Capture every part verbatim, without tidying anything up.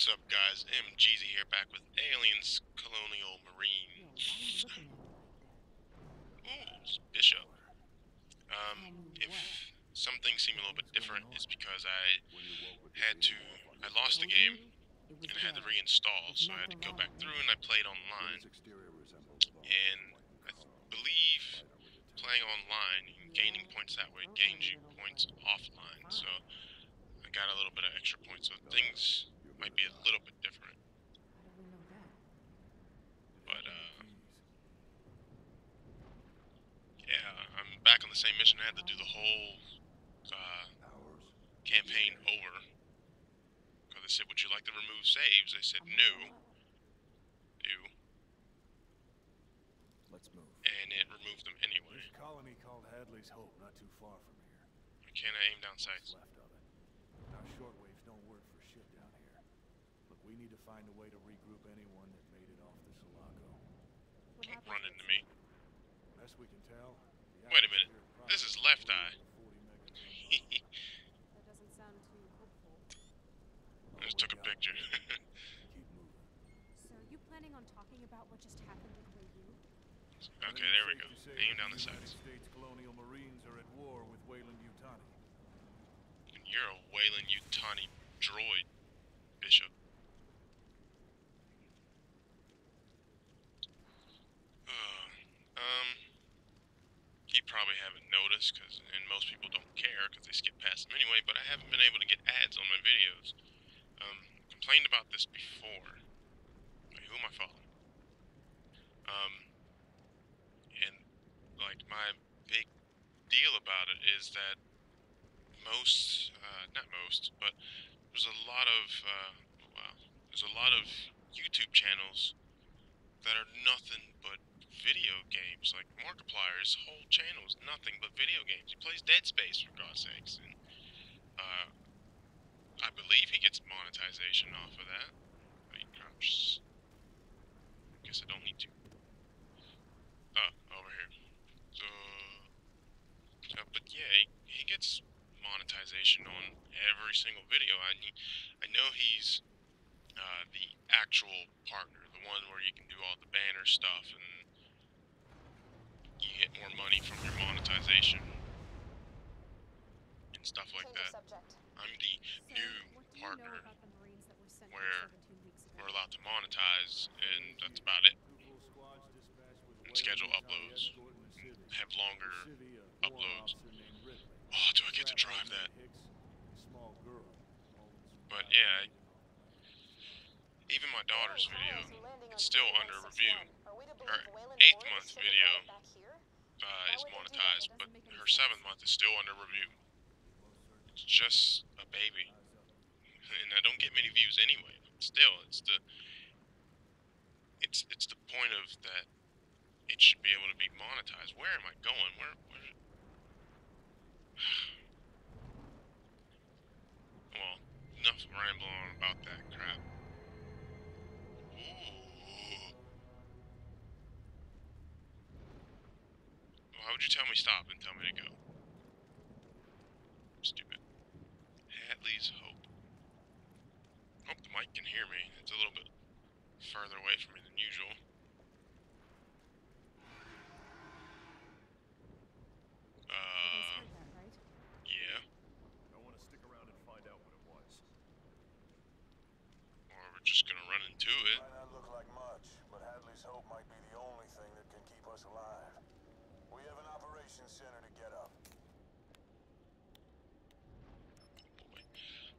What's up, guys? M G Z here, back with Aliens Colonial Marines. Ooh, it's Bishop. Um, if something seemed a little bit different, it's because I had to, I lost the game, and I had to reinstall, so I had to go back through and I played online. And I believe playing online and gaining points that way gains you points offline, so I got a little bit of extra points, so things might be a little bit different. But, uh, yeah, I'm back on the same mission. I had to do the whole uh, campaign over. Because I said, would you like to remove saves? They said, no. Do. Let's move. And it removed them anyway. There's a colony called Hadley's Hope, not too far from here. I can't aim down sights. Our shortwaves don't work for shit down here. Look, we need to find a way to regroup anyone that made it off the Sulaco. Don't run into me. Best we can tell. Wait a minute. This is left eye. That doesn't sound too hopeful. I just took a picture. Keep moving. So you planning on talking about what just happened with you? Okay, there we go. Aim down the sides. The United States Colonial Marines are at war with Weyland-Yutani. You're a Weyland-Yutani droid, Bishop. Uh, um, you probably haven't noticed, cause, and most people don't care because they skip past them anyway, but I haven't been able to get ads on my videos. Um, complained about this before. Wait, who am I following? Um, and, like, my big deal about it is that most, uh, not most, but there's a lot of, uh, well, there's a lot of YouTube channels that are nothing but video games. Like Markiplier's whole channel is nothing but video games. He plays Dead Space, for God's sakes, and, uh, I believe he gets monetization off of that. I guess I don't need to. Oh, over here. So, uh, but yeah, he, he gets monetization on every single video. I I know he's uh, the actual partner, the one where you can do all the banner stuff and you get more money from your monetization and stuff like that. I'm the new partner where we're allowed to monetize, and that's about it. And schedule uploads, have longer uploads. Oh, do I get to drive that? But yeah, I, even my daughter's video, it's still under review. Her eighth month video uh, is monetized, but her seventh month is still under review. It's just a baby, and I don't get many views anyway. But still, it's the it's it's the point of that it should be able to be monetized. Where am I going? Where where? Well, enough rambling on about that crap. Ooh. Why would you tell me stop and tell me to go? Stupid. Hadley's Hope. Hope the mic can hear me. It's a little bit further away from me than usual. Just gonna run into it. Might not look like much, but Hadley's Hope might be the only thing that can keep us alive. We have an operations center to get up.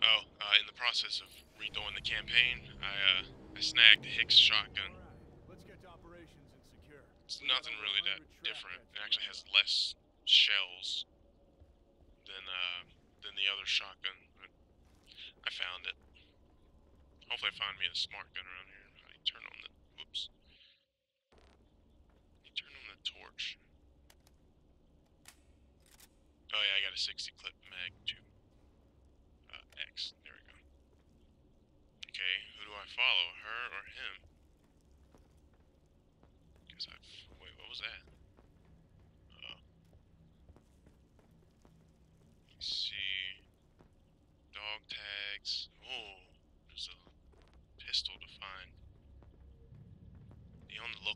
Oh, oh uh, in the process of redoing the campaign, I uh, I snagged a Hicks shotgun. Right, let's get to operations and secure. It's nothing really that different. It actually has less shells than uh, than the other shotgun. I found it. Hopefully I find me a smart gun around here. I turn on the... Whoops. I turn on the torch. Oh yeah, I got a sixty clip mag too. Uh, X. There we go. Okay, who do I follow? Her or him? Guess I... Wait, what was that? Uh-oh. Let's see... Dog tags... Oh! There's a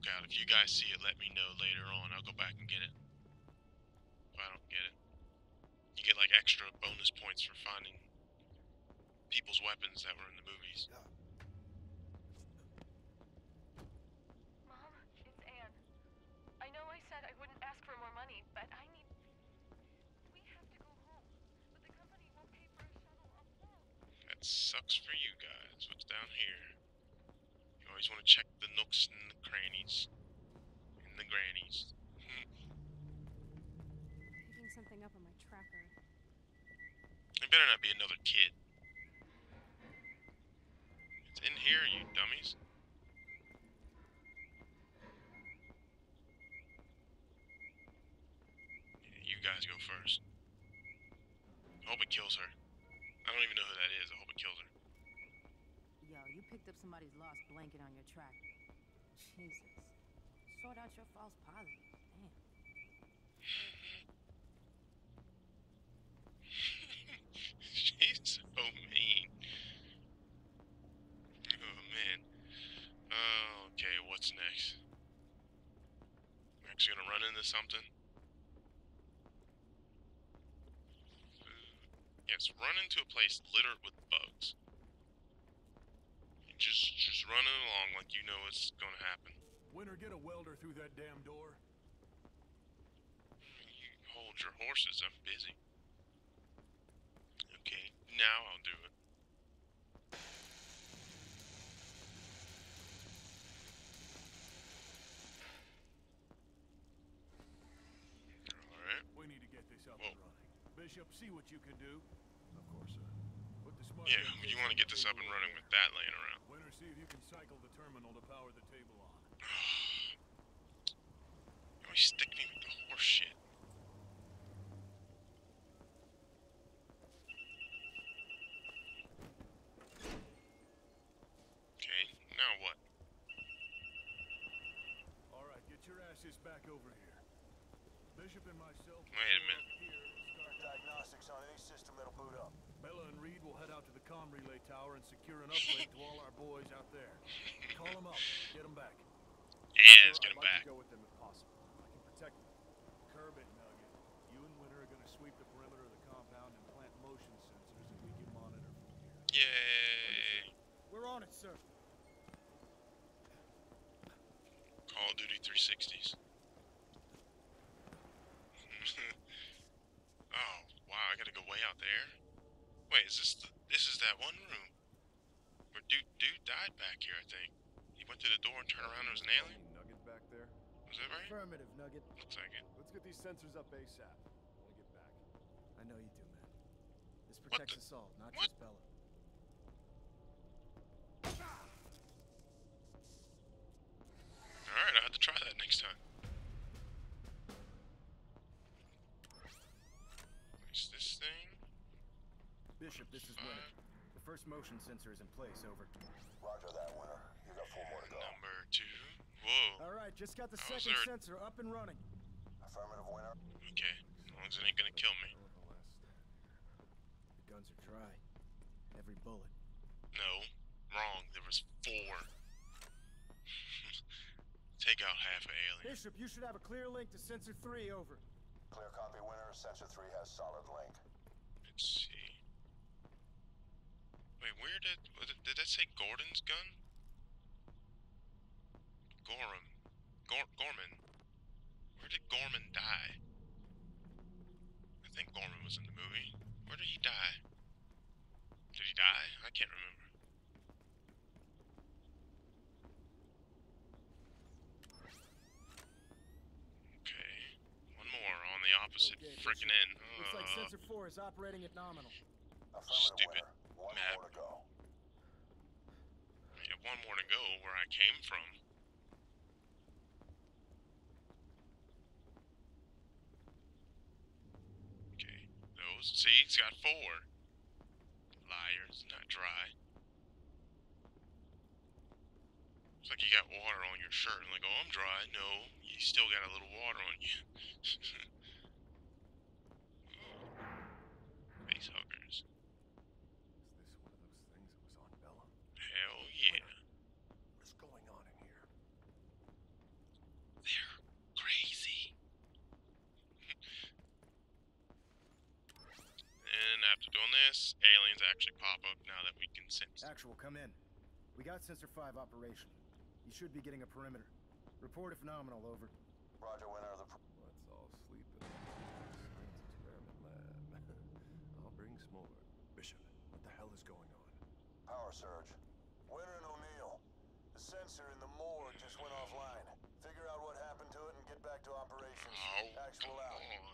out. If you guys see it, let me know later on. I'll go back and get it. If I don't get it. You get like extra bonus points for finding people's weapons that were in the movies. Mom, it's Anne. I know I said I wouldn't ask for more money, but I need... We have to go home, but the company won't pay for a shuttle up north. That sucks for you guys. What's down here? You always want to check the nooks and the crannies. And the grannies. Picking something up on my tracker. It better not be another kid. It's in here, you dummies. Yeah, you guys go first. I hope it kills her. I don't even know who that is. I hope it kills her. Yo, you picked up somebody's lost blanket on your track. Jesus. Sort out your false positives. Damn. She's so mean. Oh, man. Uh, okay, what's next? I'm actually gonna run into something. Yes, run into a place littered with bugs. Just, just running along like you know it's gonna happen. Winter, get a welder through that damn door. You hold your horses, I'm busy. Okay, now I'll do it. All right. We need to get this up and running. Bishop, see what you can do. Of course, sir. Yeah, you want to get this up and running with that laying around. Winter, see if you can cycle the terminal to power the table on. You always stick me with the horse shit. Okay, now what? All right, get your asses back over here. Bishop and myself. Wait a minute. Diagnostics on any system that'll boot up. Bella and Reed will head out to the comm relay tower and secure an uplink to all our boys out there. Call them up, get them back. Yeah, let's get them back. I'd like to go with them if possible. I can protect them. Curb it, Nugget. You and Winter are going to sweep the perimeter of the compound and plant motion sensors that we can monitor from here. Yay! We're on it, sir. Call of Duty three sixties. Oh, wow, I gotta go way out there. Wait, is this the, this is that one room where dude dude died back here? I think he went to the door and turned around. There was an alien. Nugget back there. Was that right? Affirmative, Nugget. Looks like it. Let's get these sensors up ASAP. We'll get back. I know you do, man. This protects us all, not what? just Bella. All right, I have to try that next time. Is this thing? Bishop, this is Winter. The first motion sensor is in place, over. Roger that, Winter. You got four more to go. Number two. Whoa. Alright, just got the oh, second sensor up and running. Affirmative, Winter. Okay, as long as it ain't gonna kill me. The guns are dry. Every bullet. No. Wrong. There was four. Take out half an alien. Bishop, you should have a clear link to sensor three, over. Clear copy, Winter. Sensor three has solid link. Let's see. Wait, where did... Did that say Gordon's gun? Gorham. Gor Gorman. Where did Gorman die? I think Gorman was in the movie. Where did he die? Did he die? I can't remember. Okay. One more on the opposite okay, frickin' end. Uh, looks like sensor four is operating at nominal. Stupid. Winter. One map. More to go. Yeah, one more to go where I came from. Okay, those seeds got four. Liars, not dry. It's like you got water on your shirt and like, oh, I'm dry. No, you still got a little water on you. Face huggers. Hell yeah. What's going on in here? this, aliens actually pop up now that we can sense. Actual, come in. We got sensor five operational. You should be getting a perimeter. Report if nominal, over. Roger, when are the... Let's all sleep in the science experiment lab. I'll bring smaller. Bishop, what the hell is going on? Power surge. Winter and O'Neill. The sensor in the morgue just went offline. Figure out what happened to it and get back to operations. Oh, actual come out. On.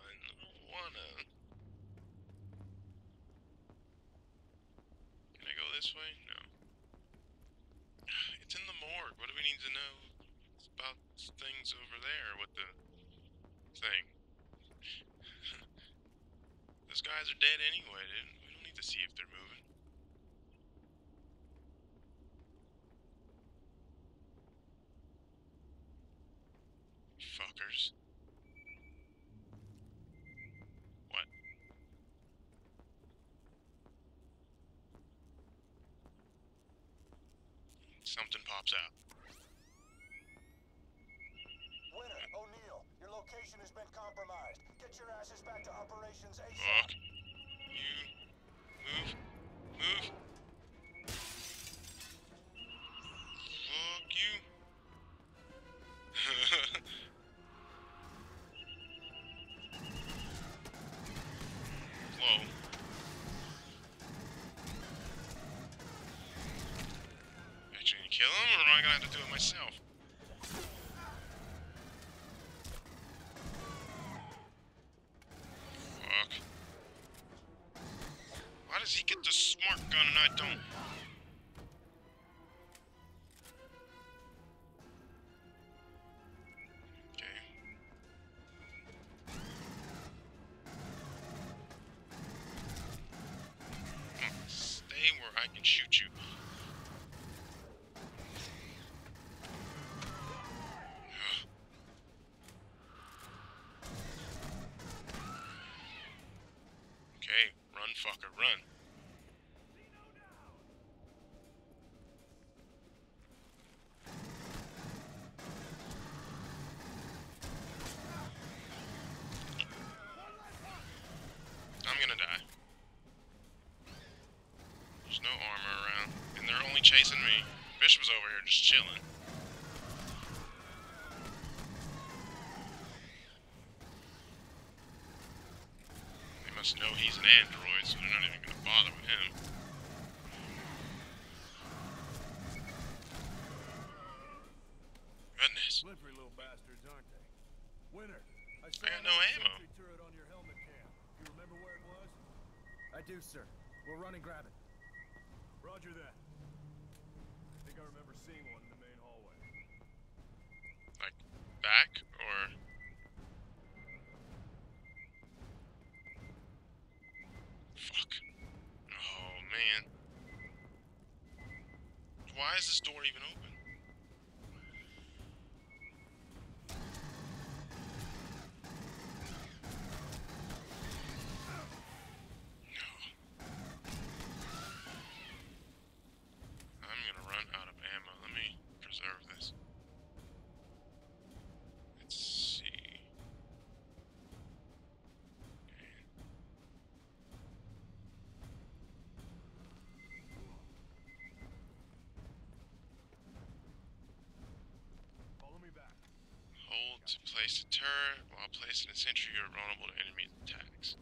Wanna... Can I go this way? No. It's in the morgue. What do we need to know about things over there? What the... thing. Those guys are dead anyway, dude. We don't need to see if they're moving. Fuckers. What? Something pops out. Winner, O'Neill, your location has been compromised. Get your asses back to operations ASAP. Fuck. You. Move. Move. Fuck you. Whoa. Actually, gonna kill him, or am I gonna have to do it myself? Fuck. Why does he get the smart gun and I don't? I can shoot you. Okay, run, fucker, run. I'm gonna die. There's no armor around, and they're only chasing me. Bishop's over here just chilling. They must know he's an android, so they're not even gonna bother with him. Goodness. Slippery little bastards, aren't they? Winner, I got no ammo. Turret on your helmet cam. You remember where it was? I do, sir. We'll run and grab it. Roger that. I think I remember seeing one in the main hallway. Like, back, or...? Fuck. Oh, man. Why is this door even open? To place a turret while placing a sentry, you're vulnerable to enemy attacks.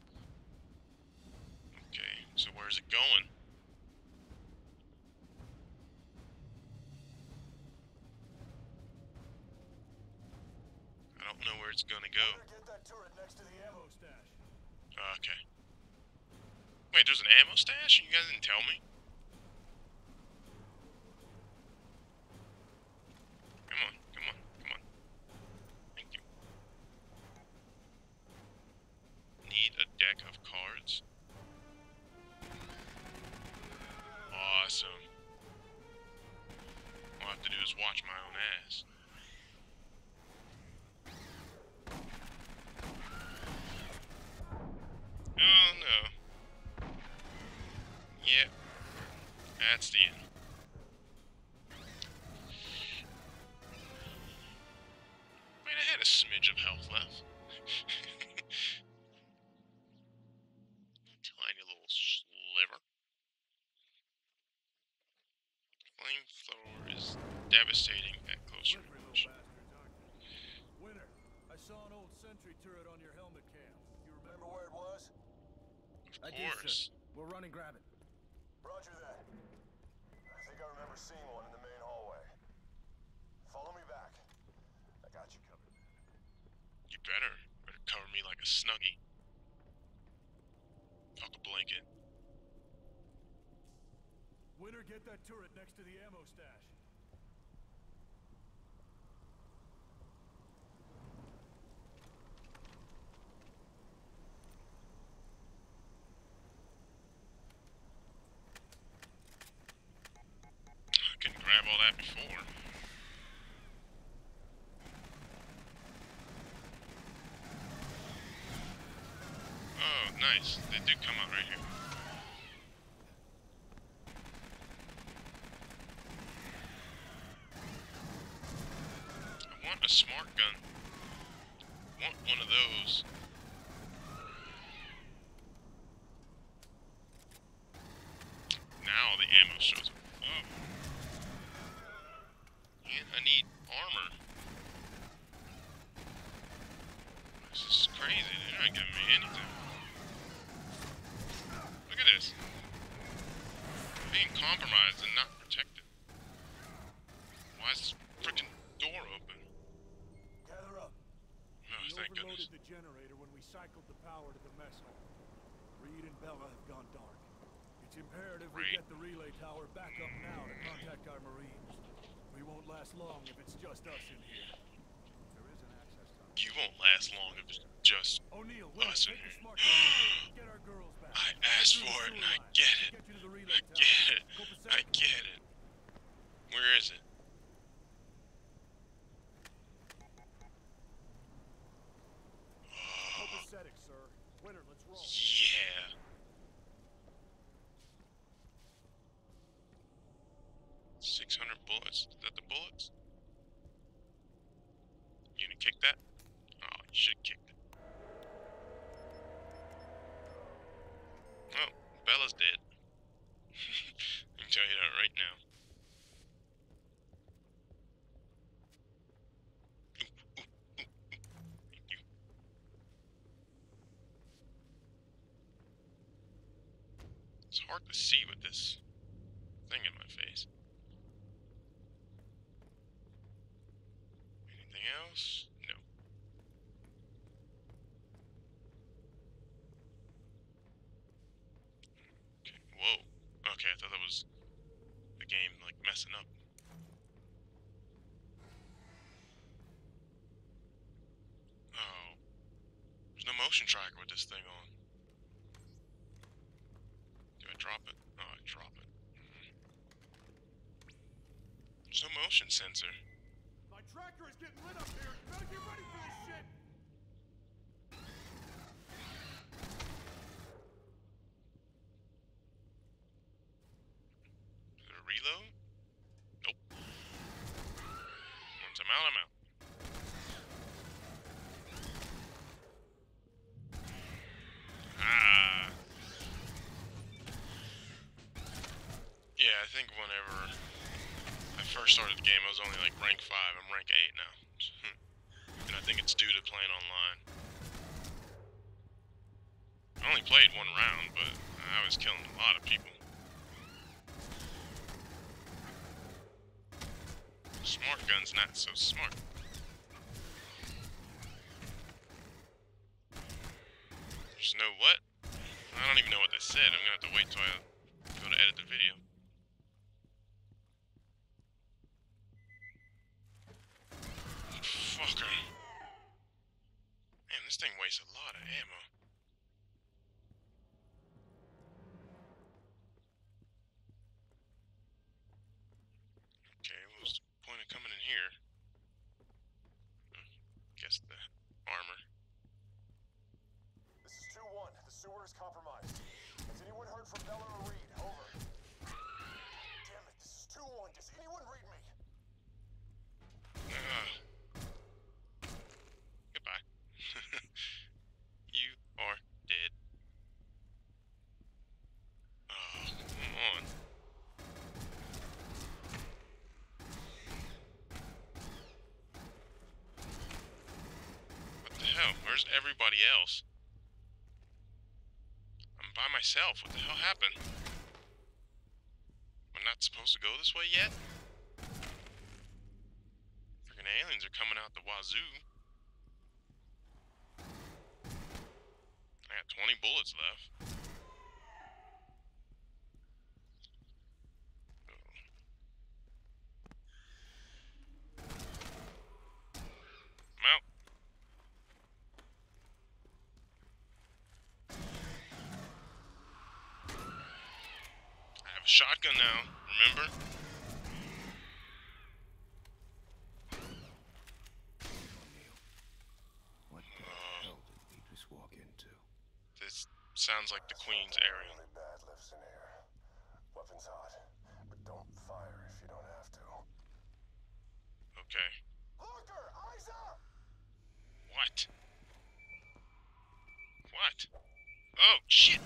Okay, so where's it going? I don't know where it's gonna go. Get that turret next to the ammo stash. Okay. Wait, there's an ammo stash? You guys didn't tell me. Awesome. All I have to do is watch my own ass. Oh no. Yep. That's the end. Wait, I had a smidge of health left. Tiny little sliver. devastating at close range. Winner, I saw an old sentry turret on your helmet cam. You remember where it was? Of course. We'll run and grab it. Roger that. I think I remember seeing one in the main hallway. Follow me back. I got you covered. You better. Better cover me like a snuggie. Fuck a blanket. Winner, get that turret next to the ammo stash. I couldn't grab all that before. Oh, nice. They do come out right here. A smart gun. Want one of those. Now the ammo shows up. And I need armor. This is crazy. They're not giving me anything. Look at this. Being compromised and not protected. Why is this frickin' door open? We overloaded the generator when we cycled the power to the mess hall. Reed and Bella have gone dark. It's imperative we get the relay tower back up now to contact our Marines. We won't last long if it's just us in here. There is an access tunnel. You won't last long if it's just O'Neill, us in here. Get our girls back. I asked for it and I get it. I get it. I get it. Where is it? Yeah. Six hundred bullets. Is that the bullets? You gonna kick that? Oh, you should kick it. Oh, Bella's dead. I can tell you that right now. It's hard to see with this thing in my face. Anything else? No. Okay. Whoa. Okay, I thought that was the game, like, messing up. Oh. There's no motion tracker with this thing on. Drop it. Oh, I drop it. There's no motion sensor. My tracker is getting lit up here. Better get ready for this shit. Is there a reload? Nope. Once I'm out, I'm out. I think whenever I first started the game, I was only like rank five. I'm rank eight now. And I think it's due to playing online. I only played one round, but I was killing a lot of people. Smart gun's not so smart. There's no what? I don't even know what they said. I'm gonna have to wait till I go to edit the video. Fucker. Man, this thing wastes a lot of ammo. Okay, what was the point of coming in here? Guess the armor. This is two one. The sewer is compromised. Has anyone heard from Bella or Where's everybody else? I'm by myself. What the hell happened? I'm not supposed to go this way yet? Freaking aliens are coming out the wazoo. I got twenty bullets left. Shotgun now, remember? What the uh, hell did we just walk into? This sounds like the Queen's area. Really bad lifts in air. Weapons hot, but don't fire if you don't have to. Okay. Looker, eyes up! What? What? Oh, shit!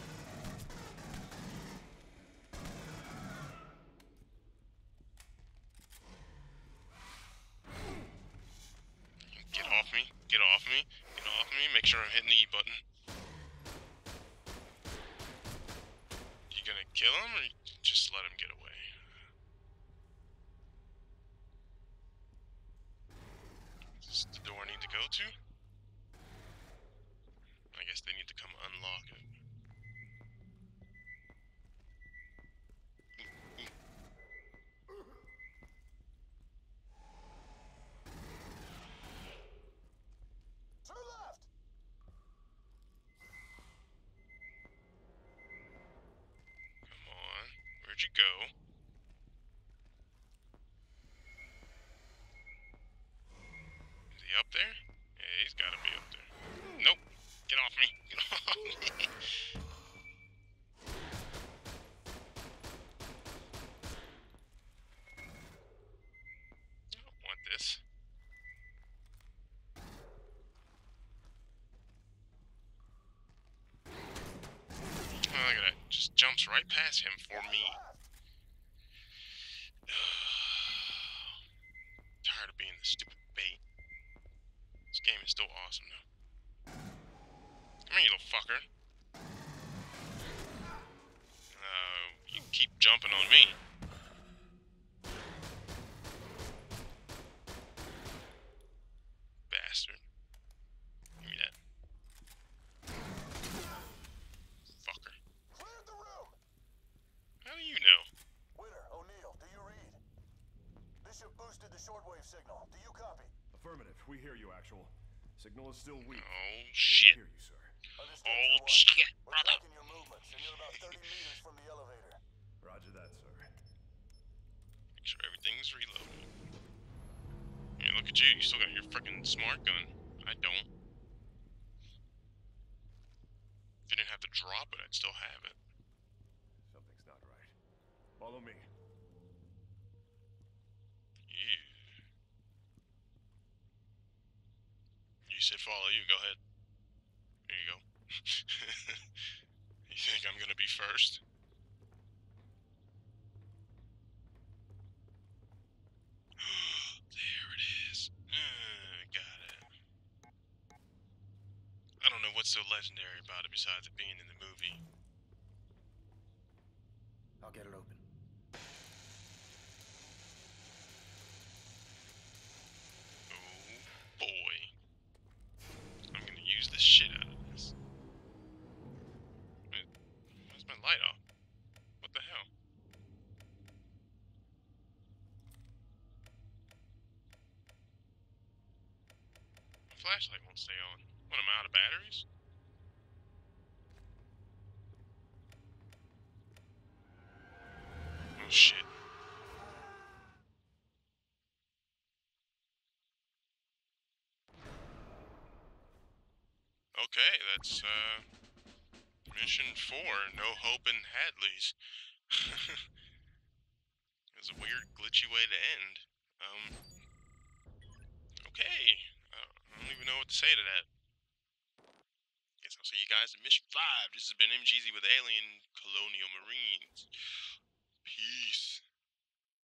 Get off me, get off me, make sure I'm hitting the E button. You gonna kill him or you just let him get away? Is this the door I need to go to? I guess they need to come unlock it. Where'd you go? Is he up there? Yeah, he's gotta be up there. Nope. Get off me. Get off me. I don't want this. Oh, look at that. Just jumps right past him for me. Tired of being the stupid bait. This game is still awesome though. Come here, you little fucker. Uh, you keep jumping on me. Bastard. Give me that. Fucker. Clear the room. How do you know? Bishop boosted the shortwave signal. Do you copy? Affirmative. We hear you, actual. Signal is still weak. Oh, shit. We hear you, sir. Oh, shit, brother. We're tracking your movements, and you're about thirty meters from the elevator. Roger that, sir. Make sure everything's reloaded. Hey, look at you. You still got your frickin' smart gun. I don't. If you didn't have to drop it, I'd still have it. Something's not right. Follow me. You said follow you, go ahead. Here you go. You think I'm gonna be first? There it is. Uh, got it. I don't know what's so legendary about it besides it being in the movie. I'll get it open. Oh boy. Use the shit out of this. Wait, why's my light off? What the hell? My flashlight won't stay on. What, am I out of batteries? Oh shit. Okay, that's, uh, mission four, no hope in Hadley's. It was a weird, glitchy way to end. Um, okay, I don't, I don't even know what to say to that. Guess I'll see you guys in mission five. This has been M G Z with Alien Colonial Marines. Peace.